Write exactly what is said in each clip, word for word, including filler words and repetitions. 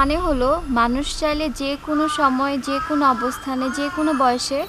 मान हलो मानुष चाहले जे कोनो समय जे कोनो अवस्थाने जे कोनो बयसे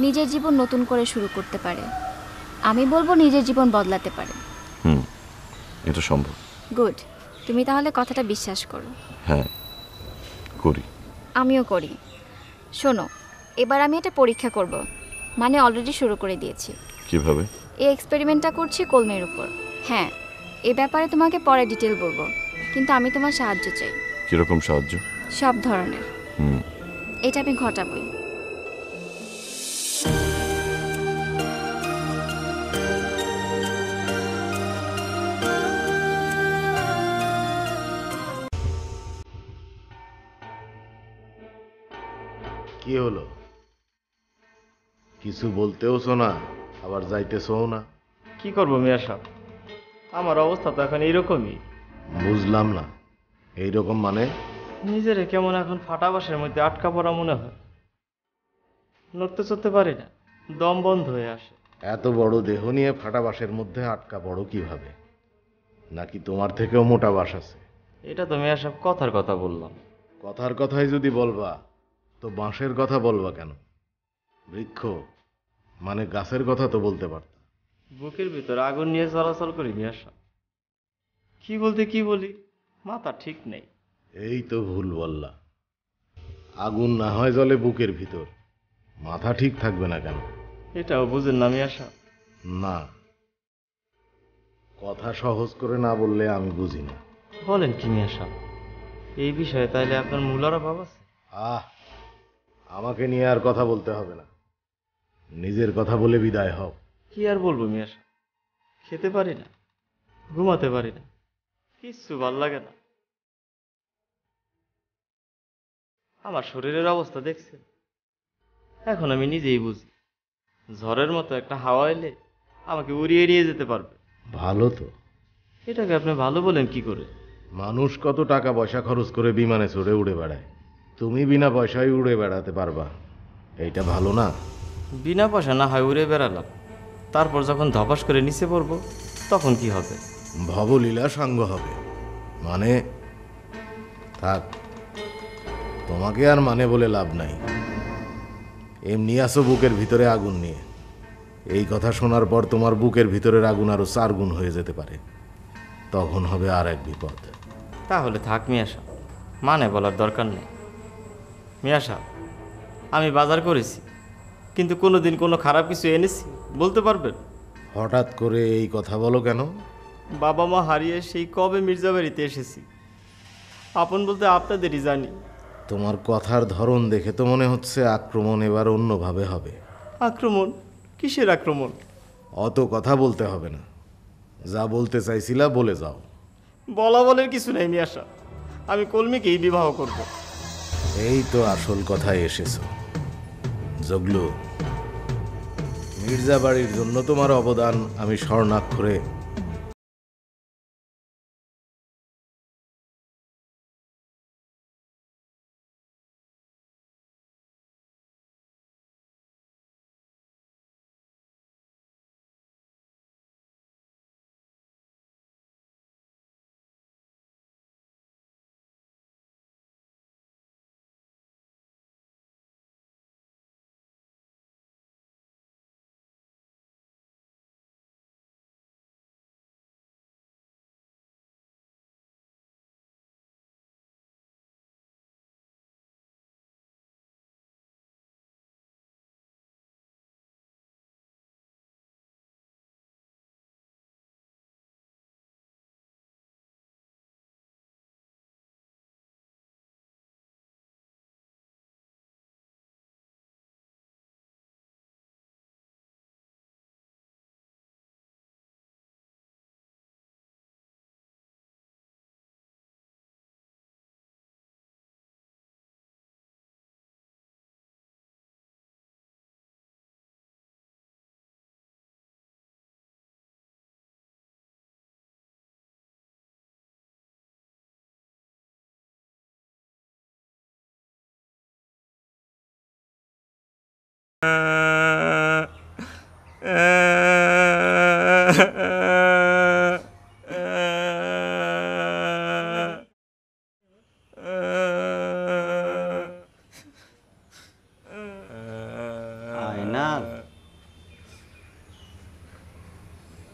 निजेर जीवन नतून करे शुरू करते पारे। आमी बोलबो निजेर जीवन बदलाते पारे। হুম এটা সম্ভব। গুড, তুমি তাহলে কথাটা বিশ্বাস করো। হ্যাঁ করি, আমিও করি। শোনো, এবার আমি এটা পরীক্ষা করব, মানে অলরেডি শুরু করে দিয়েছি। কিভাবে? এই এক্সপেরিমেন্টটা করছি কলমের উপর। হ্যাঁ, এই ব্যাপারে তোমাকে পরে ডিটেইল বলবো, কিন্তু আমি তোমার সাহায্য চাই। কি রকম সাহায্য? সব ধরনের। হুম এটা আমি ঘটাবই। কি হলো, কিছু বলতেওছো না আবার যাইতেছও না? কি করব মিয়া সাহেব, আমার অবস্থা তো এখন এইরকমই। বুঝলাম না এইরকম মানে? নিজেরে কেমন এখন ফাটাবাসের মধ্যে আটকা পড়া মনে হয়, নড়তে চড়তে পারি না, দম বন্ধ হয়ে আসে। এত বড় দেহ নিয়ে ফাটাবাসের মধ্যে আটকা পড়ো কিভাবে? নাকি তোমার থেকেও মোটা বাস আছে? এটা তো মিয়া সাহেব কথার কথা বললাম। কথার কথাই যদি বলবা তো বাঁশের কথা বলবা কেন? বৃক্ষ মানে গাছের কথা তো বলতে পারত। বুকের ভিতর আগুন নিয়ে চলাচল করি নিয়ে আসা, কি বলতে কি বলি মাথা ঠিক নেই। এই তো ভুল বললা, আগুন না হয় জলে বুকের ভিতর, মাথা ঠিক থাকবে না কেন? এটাও বুঝেন না নিয়ে আসা? না, কথা সহজ করে না বললে আমি বুঝি না। বলেন কি নিয়ে আসা, এই বিষয়ে তাইলে আপনার মূলারা ভাব আছে? আহ, আমাকে নিয়ে আর কথা বলতে হবে না, নিজের কথা বলে বিদায় হও। কি আর বলবো মিয়া সাহেব, খেতে পারি না, ঘুমাতে পারি না, কিচ্ছু ভাল লাগে না। আমার শরীরের অবস্থা দেখছেন, এখন আমি নিজেই বুঝি। ঝড়ের মতো একটা হাওয়া এলে আমাকে উড়িয়ে নিয়ে যেতে পারবে। ভালো তো, এটাকে আপনি ভালো বলেন কি করে? মানুষ কত টাকা পয়সা খরচ করে বিমানে চড়ে উড়ে বেড়ায়, তুমি বিনা পয়সায় উড়ে বেড়াতে পারবা, এইটা ভালো না? বিনা পয়সা না হয় উড়ে বেড়ালাম, তারপর যখন ধপাস করে নিচে পড়বো তখন কি হবে? ভবলীলা সাঙ্গ হবে। মানে থাক, তোমাকে আর মানে বলে লাভ নাই। এমনি আসো বুকের ভিতরে আগুন নিয়ে, এই কথা শোনার পর তোমার বুকের ভিতরের আগুন আরো চার গুণ হয়ে যেতে পারে, তখন হবে আর এক বিপদ। তাহলে থাক মিয়া সাহেব, মানে বলার দরকার নেই। মিয়া সাহেব, আমি বাজার করেছি, কিন্তু কোনোদিন কোনো খারাপ কিছু এনেছি বলতে পারবেন? হঠাৎ করে এই কথা বলো কেন? বাবা মা হারিয়ে সেই কবে মির্জা বাড়িতে এসেছি, আপন বলতে আপনাদেরই জানি। তোমার কথার ধরন দেখে তো মনে হচ্ছে আক্রমণ এবার অন্যভাবে হবে। আক্রমণ? কিসের আক্রমণ? অত কথা বলতে হবে না, যা বলতে চাইছিলা বলে যাও। বলা বলের কিছু নেই মিয়া সাহেব, আমি কলমিকেই বিবাহ করব। এই তো আসল কথায় এসেছো। জগলু, মির্জা বাড়ির জন্য তোমার অবদান আমি স্বর্ণাক্ষরে Uh...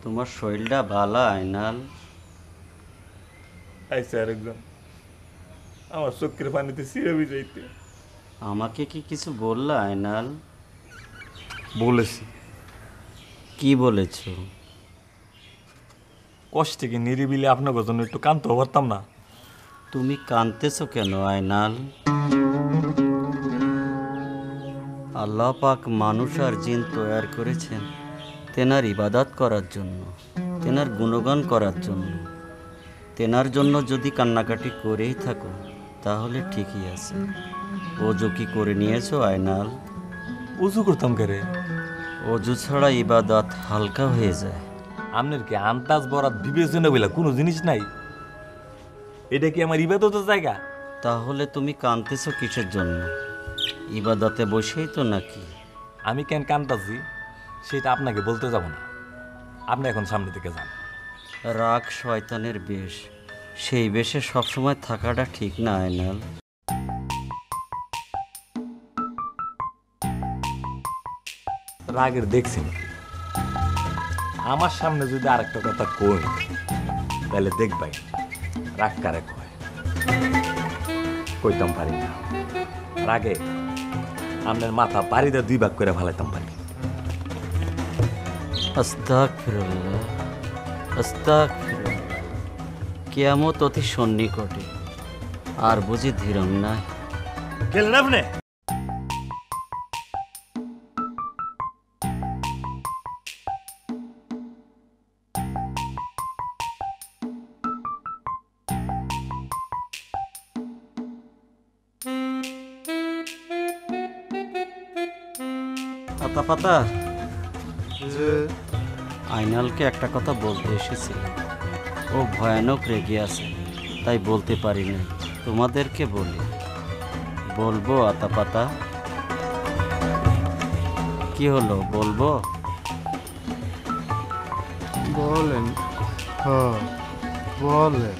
তোমার শরীরটা ভালো আইনাল আইসা আরেকজন আমার চোখের পানিতে ছিঁড়ে ভিজাইতে। আমাকে কি কিছু বললা আইনাল? বলেছি। কি বলেছো? কষ্টে কি নিরিবিলি আপনার জন্য একটু কাঁদতে পারতাম না? তুমি কাঁদতেছো কেন আইনাল? আল্লাহ পাক মানুষ আর জিন তৈরি করেছেন তেনার ইবাদত করার জন্য, তেনার গুণগান করার জন্য। তেনার জন্য যদি কান্নাকাটি করেই থাকো তাহলে ঠিকই আছে। অজু কি করে নিয়েছো আয়নাল? অজু করতাম করে। অজু ছাড়া ইবাদত হালকা হয়ে যায়। আপনার কি আন্দাজ বরাত বিবেচনা বলে কোনো জিনিস নাই? এটা কি আমার ইবাদতের জায়গা? তাহলে তুমি কাঁদতেছো কিসের জন্য? ইবাদতে বসেই তো নাকি? আমি কেন কান্তাছি সেটা আপনাকে বলতে যাব না, আপনি এখন সামনে থেকে যান। রাগ শয়তানের বেশ, সেই বেশে সবসময় থাকাটা ঠিক না আয়নাল। রাগের দেখছি না, আমার সামনে যদি আর একটা কথা কই তাহলে দেখবাই রাগ কারে কয়। কইতাম পারি না, রাগে আপনার মাথা বাড়িতে দুই ভাগ করে ভালাইতাম পারি। আস্তাগফিরুল্লাহ, আস্তাগফিরুল্লাহ। কিয়ামত অতি সন্নিকটে, আর বুঝি ধীরম নাই? গেলেন আপনি। পাতা পাতা আইনালকে একটা কথা বলতে এসেছিলাম, ও ভয়ানক রেগে আছে তাই বলতে পারি না। তোমাদেরকে বলি, বলবো আতা পাতা? কি হলো, বলবো? বলেন। হ্যাঁ বলেন।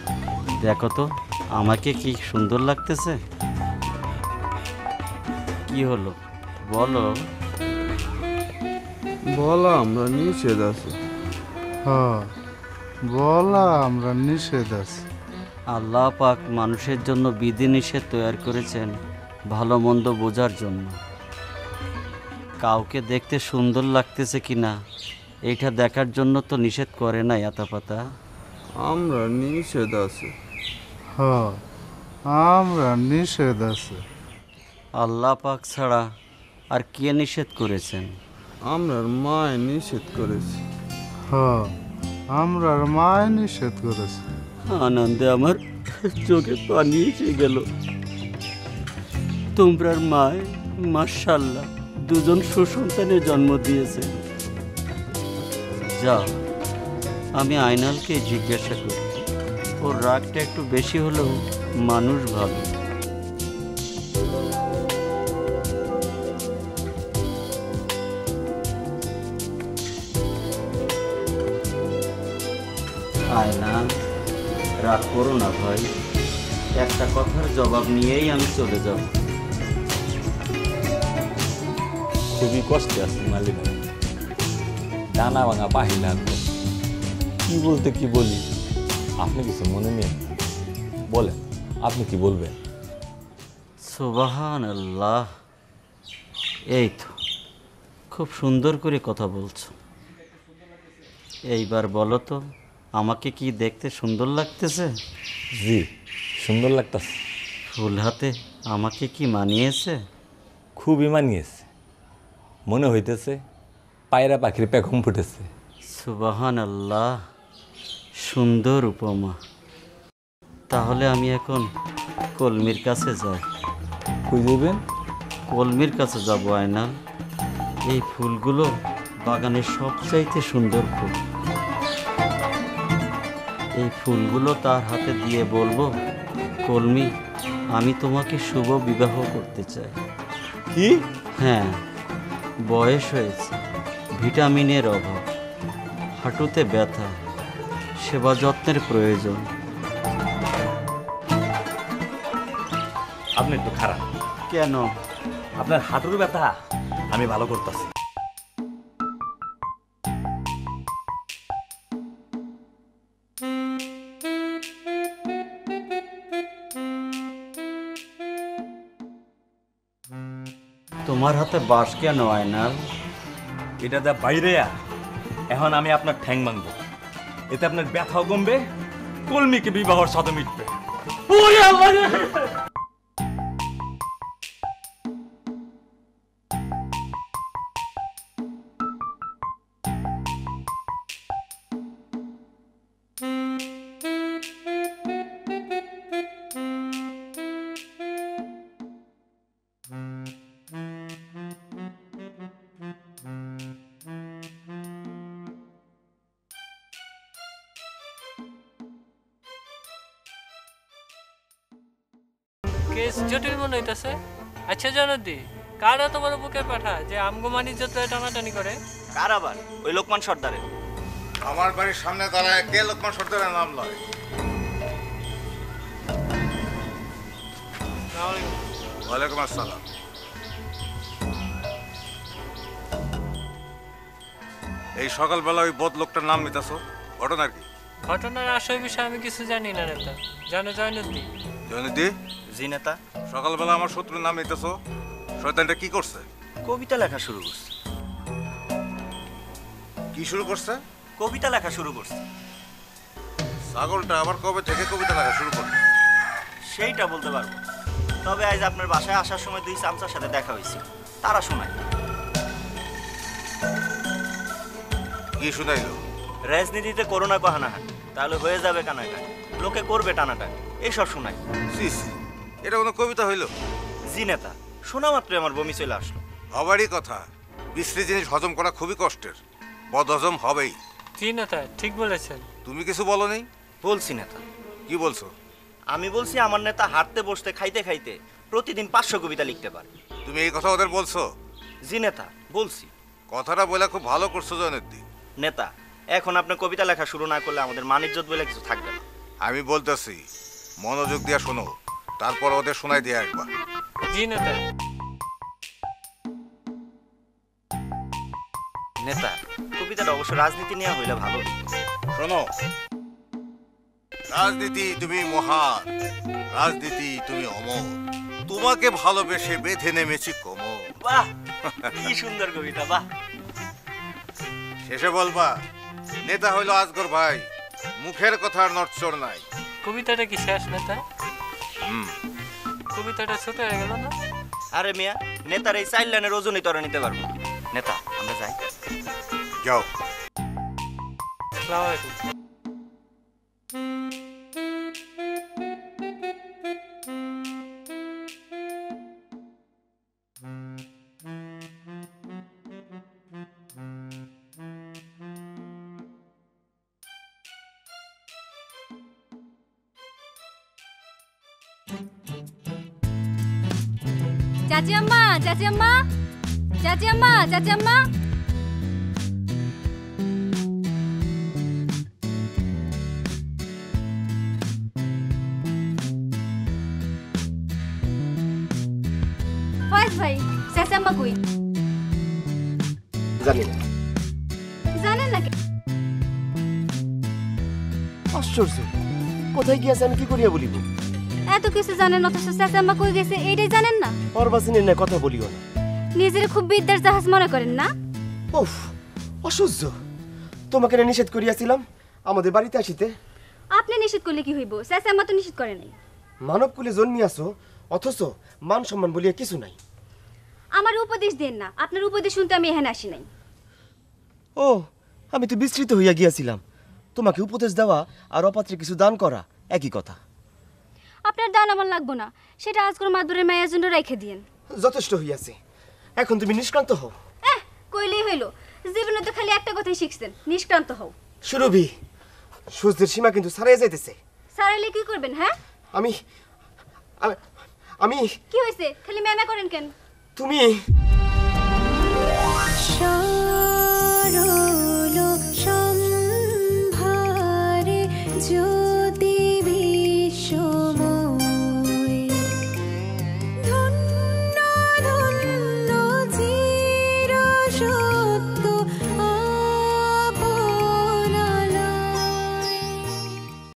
দেখো তো আমাকে কি সুন্দর লাগতেছে। কি হলো বলো। বলা আমরা নিষেধ আছে। হ্যাঁ বলা আমরা নিষেধ আছে। আল্লাহ পাক মানুষের জন্য বিধি নিষেধ তৈরি করেছেন ভালো মন্দ বোঝার জন্য। কাউকে দেখতে সুন্দর লাগতেছে কিনা এইটা দেখার জন্য তো নিষেধ করে নাই আতা পাতা। আমরা নিষেধ আছে। হ্যাঁ আমরা নিষেধ আছে। আল্লাহ পাক ছাড়া আর কে নিষেধ করেছেন? আমরার মায় নিষেধ করেছে। হ্যাঁ আমরার মায় নিষেধ করেছে। আনন্দে আমার চোখে পানি এসে গেল। তোমরার মায় মাশাআল্লাহ দুজন সুসন্তানের জন্ম দিয়েছে। যা আমি আয়নালকে জিজ্ঞাসা করি, ওর রাগটা একটু বেশি হলেও মানুষ ভালো। আয়না রাগ করো না ভাই, একটা কথার জবাব নিয়েই আমি চলে যাব। খুবই কষ্টে আছি মালিক, ডানা ভাঙা বাহিনা। কি বলতে কি বলি আপনি কিছু মনে নেই? বলেন আপনি কি বলবেন। সুবহানাল্লাহ, এই তো খুব সুন্দর করে কথা বলছো। এইবার বলো তো আমাকে কি দেখতে সুন্দর লাগতেছে? জি সুন্দর লাগতেছে। ফুল হাতে আমাকে কি মানিয়েছে? খুবই মানিয়েছে। মনে হইতেছে পায়রা পাখির পেখম ফুটেছে। সুবহানাল্লাহ, সুন্দর উপমা। তাহলে আমি এখন কলমির কাছে যাই। কই যাবেন? কলমির কাছে যাব আয়নাল। এই ফুলগুলো বাগানের সবচাইতে সুন্দর ফুল। এই ফুলগুলো তার হাতে দিয়ে বলবো, কলমি আমি তোমাকে শুভ বিবাহ করতে চাই। কি? হ্যাঁ, বয়স হয়েছে, ভিটামিনের অভাব, হাঁটুতে ব্যথা, সেবা যত্নের প্রয়োজন। আপনি একটু খারাপ। কেন? আপনার হাঁটুর ব্যথা আমি ভালো করতেছি। তোমার হাতে বাস কেন আয়নাল? এটা দা বাইরে এখন আমি আপনার ঠ্যাং ভাঙবো, এতে আপনার ব্যথাও কমবে, কলমিকে বিবাহর স্বাদ মিটবে। কেস জটিল মনে হইতেছে। আচ্ছা জানদি, কারা তোমার বুকে পাঠা যে আমগোমানি যত টানাটানি করে? কার আবার? ওই লোকমান সর্দারের। আমার বাড়ির সামনে দাঁড়ায় কে লোকমান সর্দারের নাম লয়? ওয়ালাইকুম আসসালাম। এই সকালবেলা ওই বদ লোকটার নাম নিতেছ, ঘটনা কি? ঘটনার আসল বিষয়ে আমি কিছু জানি না নেতা। জানো জয়নদি? জয়নদি? জি নেতা। সকালবেলা আমার শত্রুর নাম নিতেছ, শয়তানটা কি করছে? কবিতা লেখা শুরু করছে। কি শুরু করছে? কবিতা লেখা শুরু করছে। ছাগলটা আবার কবে থেকে কবিতা লেখা শুরু করছে সেইটা বলতে পারবো, তবে আজ আপনার বাসায় আসার সময় দুই চামচার সাথে দেখা হয়েছে, তারা শোনায়। কি শোনাইল? রাজনীতিতে করোনা বাহানাহান, তাহলে হয়ে যাবে কানায় কান, লোকে করবে টানাটানি, এইসব শোনায়। এটা কোনো কবিতা হইল? জি নেতা, শোনা মাত্র আমার বমি চলে আসলো। হবারই কথা, বিশ্রী জিনিস হজম করা খুবই কষ্টের, বদহজম হবেই। জি নেতা, ঠিক বলেছেন। তুমি কিছু বলো নি? বলছি নেতা। কি বলছো? আমি বলছি আমার নেতা হাঁটতে বসতে খাইতে খাইতে প্রতিদিন পাঁচশো কবিতা লিখতে পারে। তুমি এই কথা ওদের বলছো? জি নেতা, বলছি। কথাটা বলে খুব ভালো করছো জয়নদি। নেতা, এখন আপনার কবিতা লেখা শুরু না করলে আমাদের মানিজ্জত বলে কিছু থাকবে না। আমি বলতেছি মনোযোগ দিয়ে শোনো, তারপর ওদের শোনাই দিয়ে একবার। জি নেতা। নেতা, কবিতাটা অবশ্য রাজনীতি নিয়ে হইলে ভালো। শোনো, রাজনীতি তুমি মহান, রাজনীতি তুমি অমর, তোমাকে ভালোবেসে বেঁধে নেমেছি কোমর। বাহ, কি সুন্দর কবিতা। বাহ। শেষে বলবা নেতা হইল আজগর ভাই, মুখের কথার নড়চড় নাই। কবিতাটা কি শেষ নেতা? হুম। কবিতাটা ছোট হয়ে গেল না? আরে মিয়া, নেতার এই চার লাইনের ওজনই তোরা নিতে পারবো। নেতা, আমরা যাই। যাও। আসসালামু আলাইকুম। চাচি আম্মা, চাচি আম্মা, চাচি আম্মা, চাচি আম্মা। ফয়েজ ভাই, চাচি আম্মা কই? জানি না। জানেন না? আশ্চর্য, কোথায় গিয়েছে আমি কি করিয়া বলিব? এত কিছু জানেন অথচ চাচি আম্মা কই গেছে এইটাই জানেন না? পরবাসিনীর না কথা বলিও না। নিজের খুব বিদ্যার জাহাজ মনে করেন না? উফ, অসহ্য। তোমাকে না নিষেধ করিয়াছিলাম আমাদের বাড়িতে আসিতে? আপনি নিষেধ করলে কি হইব? চাচি আম্মা তো নিষেধ করে নাই। মানব কুলে জন্মিয়াছো অথচ মান সম্মান বলিয়া কিছু নাই। আমার উপদেশ দেন না, আপনার উপদেশ শুনতে আমি এখানে আসি নাই। ও, আমি তো বিস্মৃত হইয়া গিয়াছিলাম। তোমাকে উপদেশ দেওয়া আর অপাত্রে কিছু দান করা একই কথা। আপনার দান আমার লাগবো না, সেটা আজকের মাদুরের মায়ের জন্য রেখে দিয়েন। যথেষ্ট হইয়াছে, এখন তুমি নিষ্ক্রান্ত হও। এহ, কইলেই হইল, জীবনে তো খালি একটা কথাই শিখছেন, নিষ্ক্রান্ত হও। সুরভি, সূর্যের সীমা কিন্তু ছাড়াইয়া যাইতেছে। ছাড়াইলে কি করবেন? হ্যাঁ, আমি আমি কি হইছে? খালি ম্যামা করেন কেন? তুমি